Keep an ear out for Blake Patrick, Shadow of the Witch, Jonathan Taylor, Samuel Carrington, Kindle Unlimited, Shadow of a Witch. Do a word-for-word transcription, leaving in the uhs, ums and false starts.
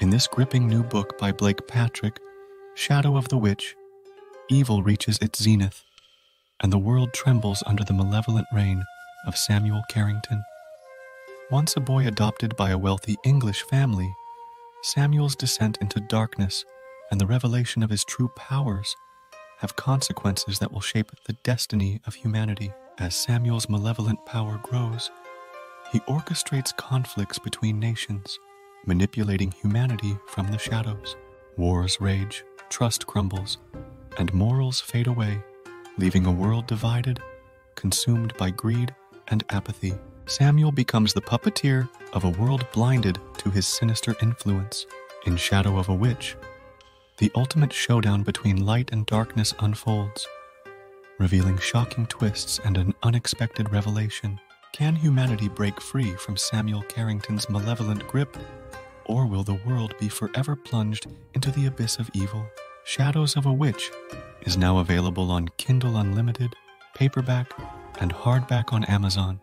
In this gripping new book by Blake Patrick, Shadow of the Witch, evil reaches its zenith, and the world trembles under the malevolent reign of Samuel Carrington. Once a boy adopted by a wealthy English family, Samuel's descent into darkness and the revelation of his true powers have consequences that will shape the destiny of humanity. As Samuel's malevolent power grows, he orchestrates conflicts between nations, manipulating humanity from the shadows. Wars rage, trust crumbles, and morals fade away, leaving a world divided, consumed by greed and apathy. Samuel becomes the puppeteer of a world blinded to his sinister influence. In Shadow of a Witch, the ultimate showdown between light and darkness unfolds, revealing shocking twists and an unexpected revelation. Can humanity break free from Samuel Carrington's malevolent grip, or will the world be forever plunged into the abyss of evil? Shadows of a Witch is now available on Kindle Unlimited, paperback, and hardback on Amazon.